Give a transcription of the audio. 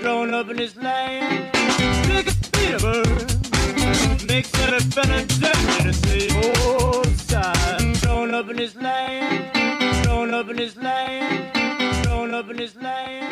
Grown up in his land.